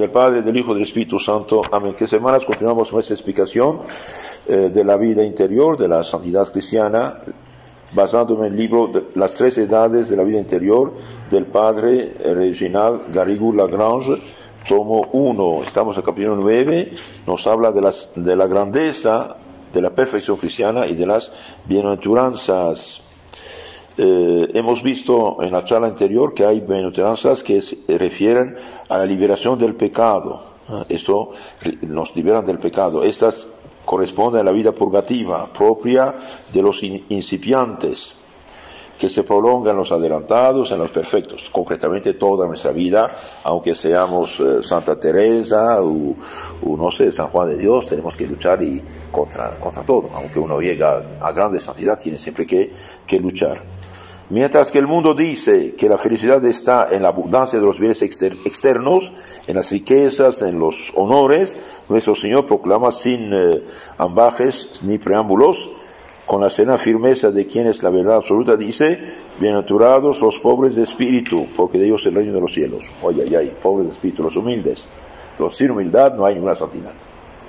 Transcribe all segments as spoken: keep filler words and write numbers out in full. del Padre, del Hijo y del Espíritu Santo. Amén. Que semanas continuamos nuestra explicación eh, de la vida interior, de la santidad cristiana, basándome en el libro de Las Tres Edades de la Vida Interior, del Padre Reginaldo Garrigou-Lagrange, tomo uno. Estamos en el capítulo nueve, nos habla de, las, de la grandeza, de la perfección cristiana y de las bienaventuranzas. Eh, hemos visto en la charla anterior que hay bienaventuranzas que se refieren a la liberación del pecado. Esto nos liberan del pecado. Estas corresponden a la vida purgativa propia de los incipientes, que se prolongan en los adelantados, en los perfectos, concretamente toda nuestra vida, aunque seamos eh, Santa Teresa o, o, no sé, San Juan de Dios, tenemos que luchar y contra, contra todo. Aunque uno llega a grande santidad, tiene siempre que, que luchar. Mientras que el mundo dice que la felicidad está en la abundancia de los bienes exter- externos, en las riquezas, en los honores, nuestro Señor proclama sin eh, ambajes ni preámbulos, con la serena firmeza de quien es la verdad absoluta, dice: bienaventurados los pobres de espíritu, porque de ellos es el reino de los cielos. Oye, ay, ay, pobres de espíritu, los humildes. Entonces, sin humildad no hay ninguna santidad.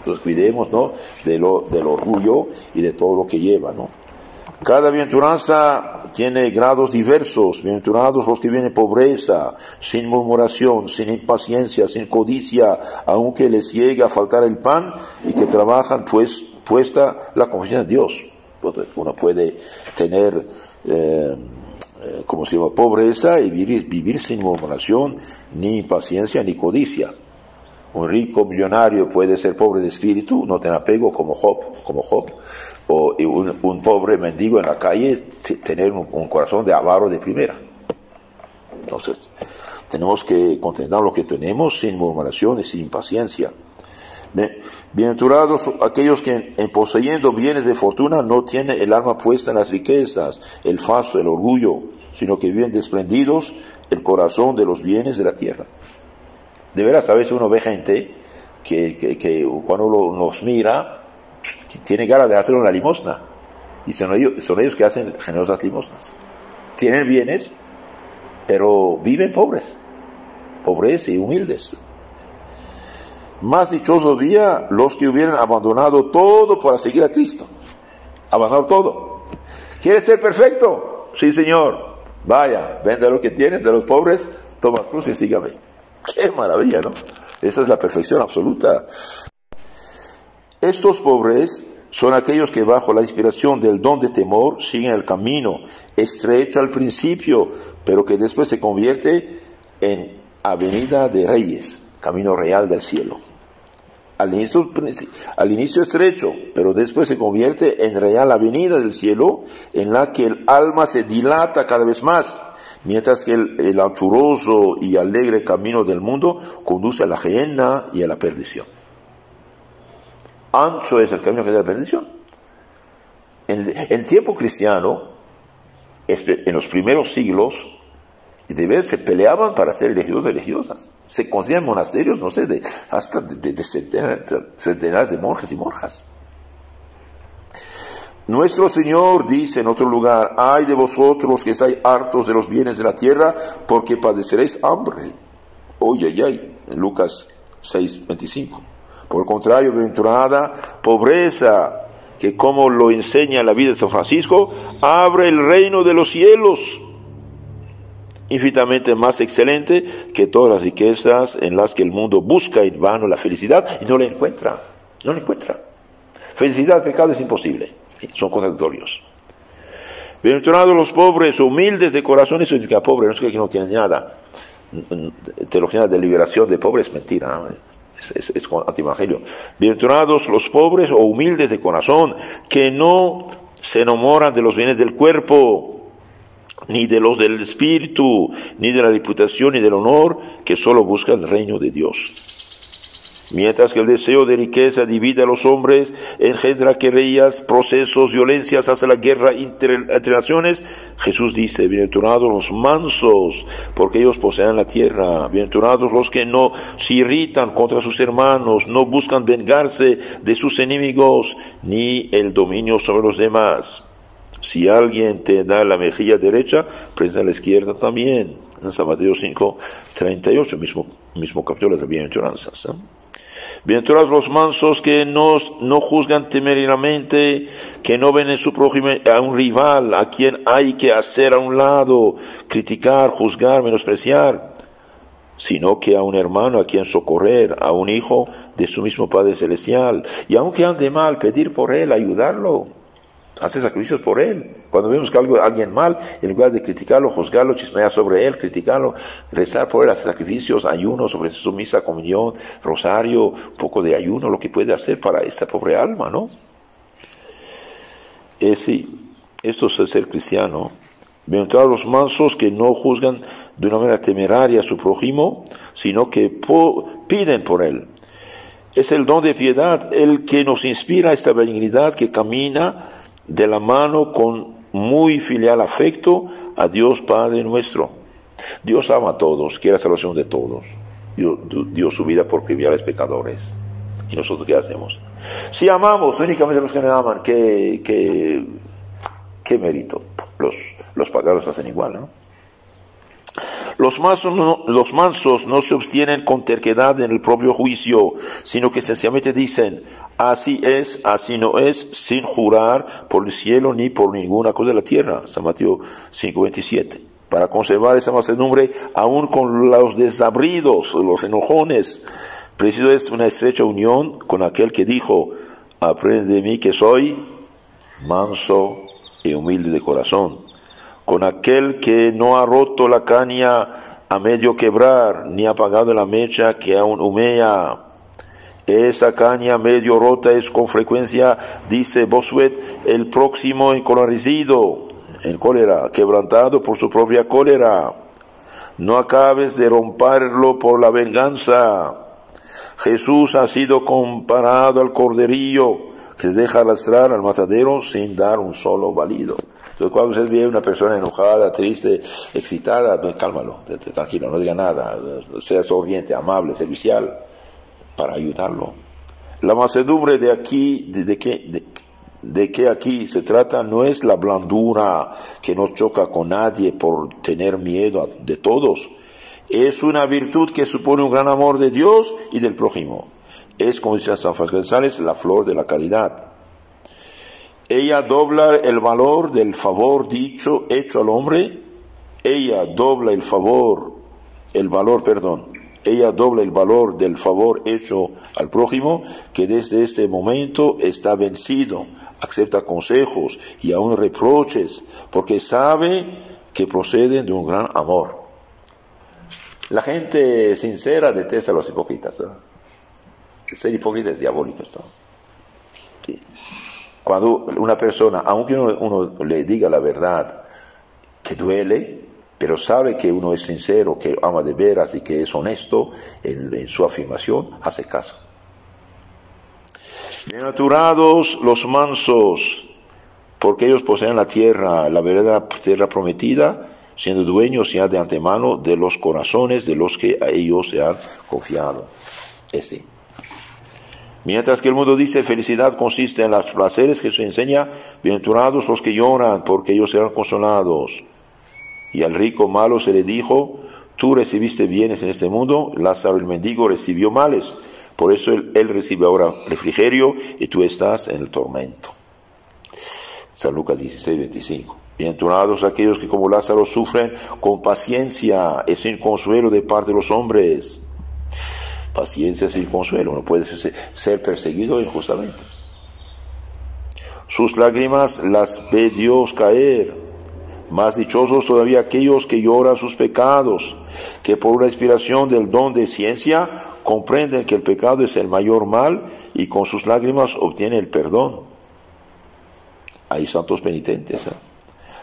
Entonces, cuidemos, ¿no?, de lo, del orgullo y de todo lo que lleva, ¿no? Cada bienaventuranza tiene grados diversos. Bienaventurados los que vienen pobreza, sin murmuración, sin impaciencia, sin codicia, aunque les llegue a faltar el pan, y que trabajan pues, puesta la confianza en Dios. Uno puede tener, eh, eh, como se llama, pobreza y vivir, vivir sin murmuración, ni impaciencia, ni codicia. Un rico millonario puede ser pobre de espíritu, no tener apego como Job, como Job. O un, un pobre mendigo en la calle, t- tener un, un corazón de avaro de primera. Entonces, tenemos que contentar lo que tenemos sin murmuración y sin impaciencia. Bienaventurados aquellos que en poseyendo bienes de fortuna no tienen el alma puesta en las riquezas, el fasto, el orgullo, sino que viven desprendidos el corazón de los bienes de la tierra. De veras, a veces uno ve gente que, que, que cuando uno los mira, tiene ganas de hacer una limosna, y son ellos, son ellos que hacen generosas limosnas. Tienen bienes, pero viven pobres, pobres y humildes. Más dichoso día los que hubieran abandonado todo para seguir a Cristo. Abandonar todo. ¿Quieres ser perfecto? Sí, Señor. Vaya, vende lo que tienes de los pobres, toma cruz y sígame. ¡Qué maravilla!, ¿no? Esa es la perfección absoluta. Estos pobres son aquellos que bajo la inspiración del don de temor siguen el camino estrecho al principio, pero que después se convierte en avenida de reyes, camino real del cielo. Al inicio, al inicio estrecho, pero después se convierte en real avenida del cielo, en la que el alma se dilata cada vez más, mientras que el, el anchuroso y alegre camino del mundo conduce a la gehenna y a la perdición. Ancho es el camino que da la perdición. En el tiempo cristiano, en los primeros siglos, y de ver, se peleaban para ser religiosos y religiosas. Se construían monasterios, no sé, de, hasta de, de, de centenares, centenares de monjes y monjas. Nuestro Señor dice en otro lugar: ay de vosotros los que estáis hartos de los bienes de la tierra, porque padeceréis hambre. Oye, ay, ay, en Lucas seis veinticinco. Por el contrario, bienaventurada pobreza, que como lo enseña la vida de San Francisco, abre el reino de los cielos, infinitamente más excelente que todas las riquezas en las que el mundo busca en vano la felicidad y no la encuentra, no la encuentra. Felicidad, pecado es imposible, son contradictorios. Bienaventurados los pobres, humildes de corazón. Eso significa pobre, no es que no quieren nada. Teología de liberación de pobres, mentira, ¿eh? es, es, es antievangelio. Bienaventurados los pobres o humildes de corazón, que no se enamoran de los bienes del cuerpo, ni de los del espíritu, ni de la reputación, ni del honor, que solo busca el reino de Dios. Mientras que el deseo de riqueza divide a los hombres, engendra querellas, procesos, violencias, hace la guerra entre, entre naciones, Jesús dice: bienaventurados los mansos, porque ellos poseerán la tierra. Bienaventurados los que no se irritan contra sus hermanos, no buscan vengarse de sus enemigos, ni el dominio sobre los demás. Si alguien te da la mejilla derecha, presta la izquierda también. en San Mateo cinco, treinta y ocho, mismo, mismo capítulo de las bienaventuranzas. ¿eh? Bienaventurados los mansos, que no, no juzgan temerariamente, que no ven en su prójimo a un rival, a quien hay que hacer a un lado, criticar, juzgar, menospreciar, sino que a un hermano a quien socorrer, a un hijo de su mismo Padre Celestial, y aunque ande mal, pedir por él, ayudarlo, hacer sacrificios por él. Cuando vemos que algo, alguien mal, en lugar de criticarlo, juzgarlo, chismear sobre él, criticarlo, rezar por él, hacer sacrificios, ayunos, ofrecer su misa, comunión, rosario, un poco de ayuno, lo que puede hacer para esta pobre alma, ¿no? Eh, sí, esto es el ser cristiano. Bienaventurados los mansos, que no juzgan de una manera temeraria a su prójimo, sino que po- piden por él. Es el don de piedad el que nos inspira esta benignidad que camina de la mano con muy filial afecto a Dios Padre nuestro. Dios ama a todos, quiere la salvación de todos. Dios dio su vida por criminales pecadores. ¿Y nosotros qué hacemos? Si amamos únicamente a los que nos aman, ¿qué, qué, qué mérito? Los, los paganos hacen igual, ¿no? Los mansos, no, los mansos no se obstienen con terquedad en el propio juicio, sino que sencillamente dicen: así es, así no es, sin jurar por el cielo ni por ninguna cosa de la tierra. San Mateo cinco, veintisiete. Para conservar esa mansedumbre, aún con los desabridos, los enojones, preciso es una estrecha unión con aquel que dijo: aprende de mí que soy manso y humilde de corazón. Con aquel que no ha roto la caña a medio quebrar, ni ha apagado la mecha que aún humea. Esa caña medio rota es con frecuencia, dice Bossuet, el próximo encolerido, en cólera, quebrantado por su propia cólera. No acabes de romperlo por la venganza. Jesús ha sido comparado al corderillo que se deja arrastrar al matadero sin dar un solo balido. Entonces, cuando usted ve a una persona enojada, triste, excitada, pues, cálmalo, tranquilo, no diga nada, sea sonriente, amable, servicial, para ayudarlo. La mansedumbre de aquí, de, de, que, de, de que aquí se trata, no es la blandura que no choca con nadie por tener miedo de todos. Es una virtud que supone un gran amor de Dios y del prójimo. Es, como dice San Francisco, la flor de la caridad. Ella dobla el valor del favor dicho, hecho al hombre. Ella dobla el favor, el valor, perdón. Ella dobla el valor del favor hecho al prójimo, que desde este momento está vencido. Acepta consejos y aún reproches, porque sabe que proceden de un gran amor. La gente sincera detesta a los hipócritas, ¿eh? Ser hipócrita es diabólico, esto. Sí. Cuando una persona, aunque uno, uno le diga la verdad, que duele, pero sabe que uno es sincero, que ama de veras y que es honesto en, en su afirmación, hace caso. Bienaventurados los mansos, porque ellos poseen la tierra, la verdadera tierra prometida, siendo dueños ya de antemano de los corazones de los que a ellos se han confiado. Este. Mientras que el mundo dice felicidad consiste en los placeres, Jesús enseña: bienaventurados los que lloran, porque ellos serán consolados. Y al rico malo se le dijo: tú recibiste bienes en este mundo, Lázaro el mendigo recibió males, por eso él, él recibe ahora refrigerio y tú estás en el tormento. San Lucas dieciséis, veinticinco. Bienaventurados aquellos que como Lázaro sufren con paciencia y sin consuelo de parte de los hombres. Paciencia sin consuelo, uno puede ser perseguido injustamente. Sus lágrimas las ve Dios caer. Más dichosos todavía aquellos que lloran sus pecados, que por una inspiración del don de ciencia comprenden que el pecado es el mayor mal y con sus lágrimas obtienen el perdón. Hay santos penitentes, ¿eh?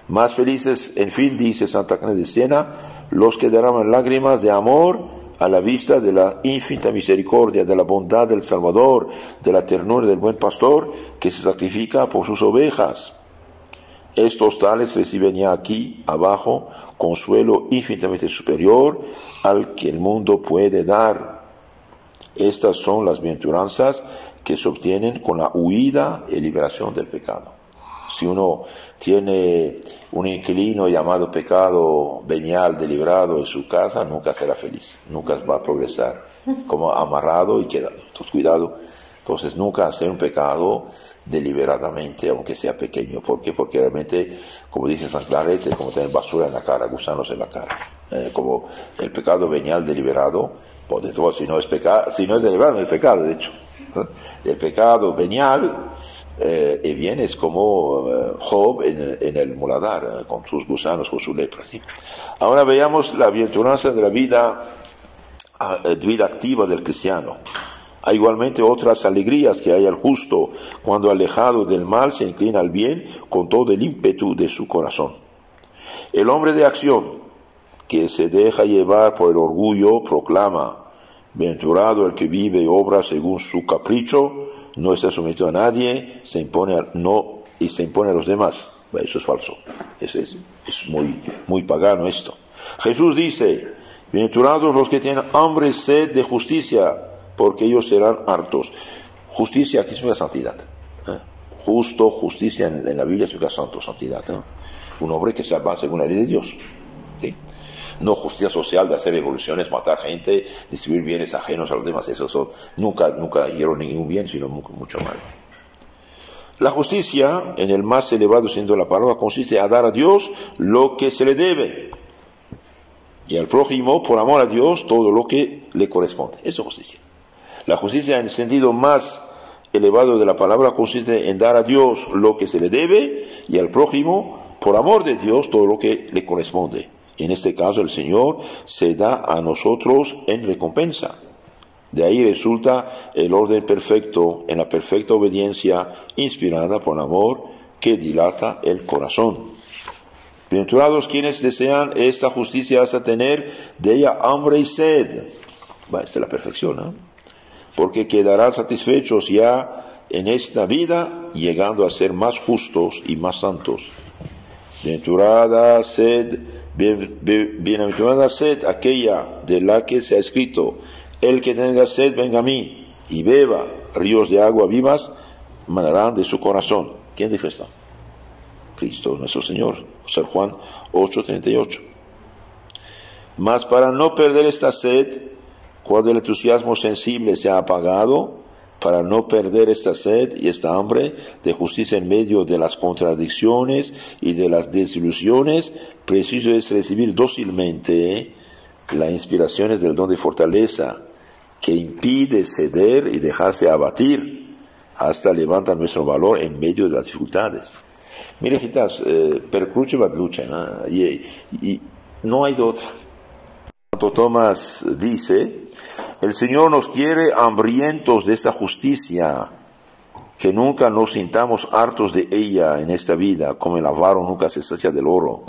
Más felices, en fin, dice Santa Catalina de Siena, los que derraman lágrimas de amor a la vista de la infinita misericordia, de la bondad del Salvador, de la ternura del buen pastor que se sacrifica por sus ovejas. Estos tales reciben ya aquí abajo consuelo infinitamente superior al que el mundo puede dar. Estas son las bienaventuranzas que se obtienen con la huida y liberación del pecado. Si uno tiene un inquilino llamado pecado venial deliberado en su casa, nunca será feliz, nunca va a progresar, como amarrado y quedado. Entonces, cuidado. Entonces, nunca hacer un pecado deliberadamente, aunque sea pequeño. ¿Por qué? Porque realmente, como dice San Claret, es como tener basura en la cara, gusanos en la cara. Eh, como el pecado venial deliberado, pues, de todo, si no es pecado, si no es deliberado, no es pecado, de hecho. El pecado venial eh, y viene es como eh, Job en, en el muladar, eh, con sus gusanos, con su lepra, ¿sí? Ahora veamos la bienaventuranza de la vida, eh, vida activa del cristiano. Hay igualmente otras alegrías que hay al justo cuando, alejado del mal, se inclina al bien con todo el ímpetu de su corazón. El hombre de acción que se deja llevar por el orgullo proclama: bienaventurado el que vive y obra según su capricho, no está sometido a nadie, se impone a, no, y se impone a los demás. Bueno, eso es falso, eso es, es muy, muy pagano esto. Jesús dice: bienaventurados los que tienen hambre y sed de justicia, porque ellos serán hartos. Justicia aquí es una santidad, ¿eh? Justo, justicia en, en la Biblia es una santo, santidad, ¿eh? Un hombre que se va según la ley de Dios, ¿sí? No justicia social de hacer revoluciones, matar gente, distribuir bienes ajenos a los demás. Eso son, nunca, nunca hicieron ningún bien, sino mucho mal. La justicia, en el más elevado sentido de la palabra, consiste a dar a Dios lo que se le debe y al prójimo, por amor a Dios, todo lo que le corresponde. Eso es justicia. La justicia, en el sentido más elevado de la palabra, consiste en dar a Dios lo que se le debe y al prójimo, por amor de Dios, todo lo que le corresponde. En este caso, el Señor se da a nosotros en recompensa. De ahí resulta el orden perfecto, en la perfecta obediencia inspirada por el amor que dilata el corazón. Bienaventurados quienes desean esta justicia hasta tener de ella hambre y sed. Bueno, esta es la perfección, ¿eh? Porque quedarán satisfechos ya en esta vida, llegando a ser más justos y más santos. Bienaventurada sed, bien, bien, bienaventurada sed, aquella de la que se ha escrito: el que tenga sed, venga a mí y beba, ríos de agua vivas manarán de su corazón. ¿Quién dijo esto? Cristo nuestro Señor, San Juan ocho treinta y ocho. Mas para no perder esta sed, cuando el entusiasmo sensible se ha apagado, para no perder esta sed y esta hambre de justicia en medio de las contradicciones y de las desilusiones, preciso es recibir dócilmente las inspiraciones del don de fortaleza, que impide ceder y dejarse abatir, hasta levantar nuestro valor en medio de las dificultades. Mire, quizás, eh, per cruce va lucha, ¿no? Y, y no hay de otra. Santo Tomás dice: el Señor nos quiere hambrientos de esta justicia, que nunca nos sintamos hartos de ella en esta vida, como el avaro nunca se sacia del oro.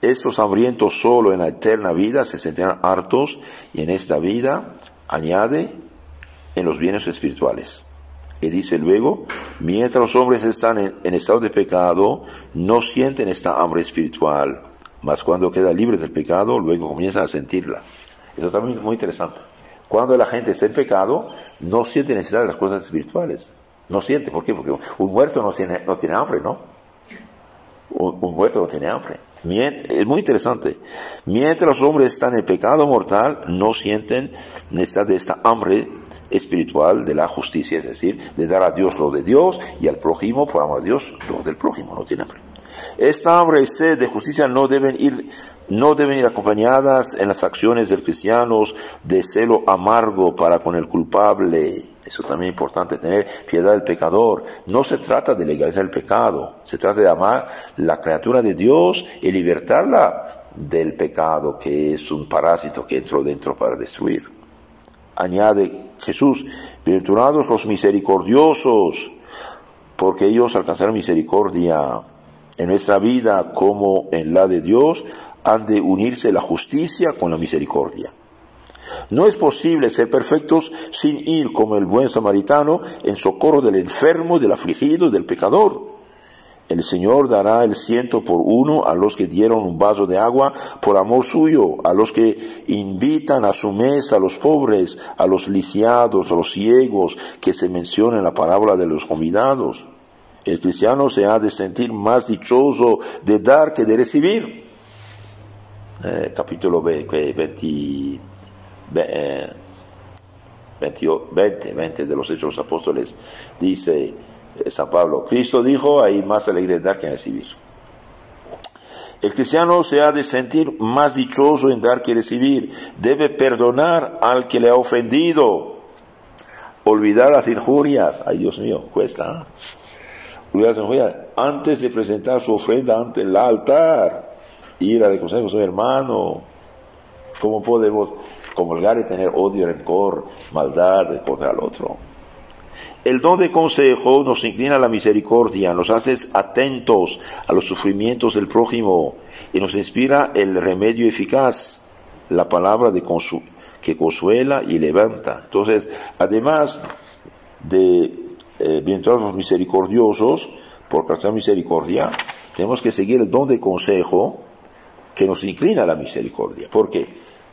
Estos hambrientos solo en la eterna vida se sentirán hartos, y en esta vida, añade, en los bienes espirituales. Y dice luego: mientras los hombres están en, en estado de pecado, no sienten esta hambre espiritual, mas cuando quedan libres del pecado, luego comienzan a sentirla. Eso también es muy interesante. Cuando la gente está en pecado, no siente necesidad de las cosas espirituales. No siente. ¿Por qué? Porque un muerto no tiene, no tiene hambre, ¿no? Un, un muerto no tiene hambre. Mient- es muy interesante. Mientras los hombres están en pecado mortal, no sienten necesidad de esta hambre espiritual de la justicia, es decir, de dar a Dios lo de Dios y al prójimo, por amor a Dios, lo del prójimo. No tiene hambre. Esta hambre y sed de justicia no deben ir, no deben ir acompañadas en las acciones del cristiano de celo amargo para con el culpable. Eso también es importante, tener piedad del pecador. No se trata de legalizar el pecado, se trata de amar la criatura de Dios y libertarla del pecado, que es un parásito que entró dentro para destruir. Añade Jesús: bienaventurados los misericordiosos, porque ellos alcanzarán misericordia. En nuestra vida, como en la de Dios, han de unirse la justicia con la misericordia. No es posible ser perfectos sin ir, como el buen samaritano, en socorro del enfermo, del afligido, del pecador. El Señor dará el ciento por uno a los que dieron un vaso de agua por amor suyo, a los que invitan a su mesa a los pobres, a los lisiados, a los ciegos, que se menciona en la parábola de los convidados. El cristiano se ha de sentir más dichoso de dar que de recibir. Eh, capítulo veinte, veinte, veinte de los Hechos de los Apóstoles dice San Pablo: Cristo dijo, hay más alegría dar que en recibir. El cristiano se ha de sentir más dichoso en dar que recibir. Debe perdonar al que le ha ofendido, olvidar las injurias. Ay, Dios mío, cuesta, ¿eh? Olvidar las injurias antes de presentar su ofrenda ante el altar, ir a reconocer con su hermano. ¿Cómo podemos comulgar y tener odio, rencor, maldad contra el otro? El don de consejo nos inclina a la misericordia, nos hace atentos a los sufrimientos del prójimo y nos inspira el remedio eficaz, la palabra de consu- que consuela y levanta. Entonces, además de eh, bienaventurados misericordiosos, por alcanzar misericordia, tenemos que seguir el don de consejo que nos inclina a la misericordia. ¿Por qué?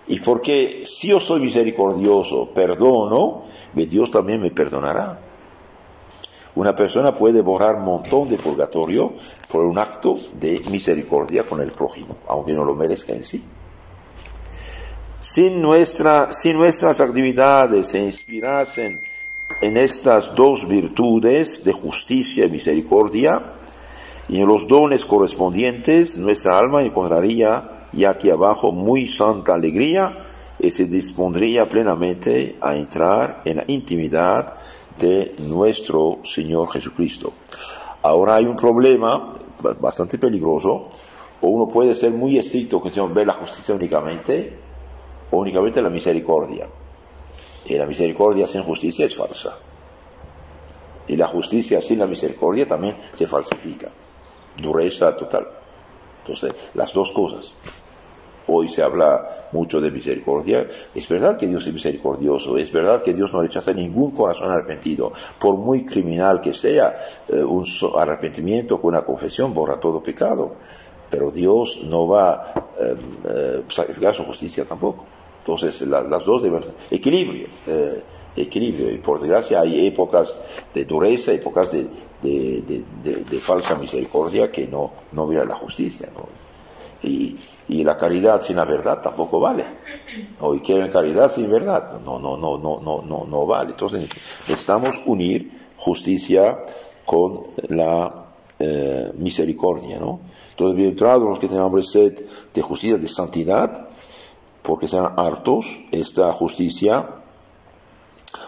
Y porque si yo soy misericordioso, perdono, Dios también me perdonará. Una persona puede borrar un montón de purgatorio por un acto de misericordia con el prójimo, aunque no lo merezca en sí. Si, nuestra, si nuestras actividades se inspirasen en estas dos virtudes de justicia y misericordia, y en los dones correspondientes, nuestra alma encontraría ya aquí abajo muy santa alegría y se dispondría plenamente a entrar en la intimidad de nuestro Señor Jesucristo. Ahora hay un problema bastante peligroso, o uno puede ser muy estricto que ve la justicia únicamente, o únicamente la misericordia. Y la misericordia sin justicia es falsa. Y la justicia sin la misericordia también se falsifica. Dureza total. Entonces, las dos cosas. Hoy se habla mucho de misericordia. Es verdad que Dios es misericordioso, es verdad que Dios no rechaza ningún corazón arrepentido. Por muy criminal que sea, eh, un arrepentimiento con una confesión borra todo pecado. Pero Dios no va a eh, eh, sacrificar su justicia tampoco. Entonces, la, las dos deben ser equilibrio. Eh, equilibrio. Y por desgracia hay épocas de dureza, épocas de, de, de, de, de falsa misericordia que no, no mira la justicia, ¿no? Y, y la caridad sin la verdad tampoco vale. Hoy quieren caridad sin verdad, no, no, no, no, no, no, no vale. Entonces necesitamos unir justicia con la eh, misericordia, ¿no? Entonces, bienaventurados los que tienen hambre y sed de justicia, de santidad, porque serán hartos. Esta justicia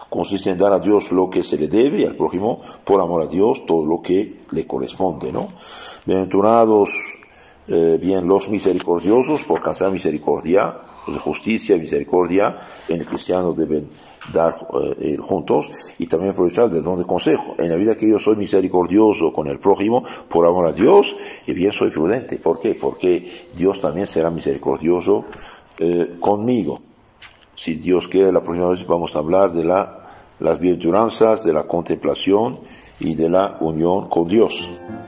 consiste en dar a Dios lo que se le debe y al prójimo, por amor a Dios, todo lo que le corresponde, ¿no? Bienaventurados Eh, bien, los misericordiosos, por alcanzar misericordia, justicia y misericordia en el cristiano deben dar eh, juntos, y también aprovechar del don de consejo. En la vida que yo soy misericordioso con el prójimo, por amor a Dios, y bien soy prudente. ¿Por qué? Porque Dios también será misericordioso eh, conmigo. Si Dios quiere, la próxima vez vamos a hablar de la, las bienaventuranzas, de la contemplación y de la unión con Dios.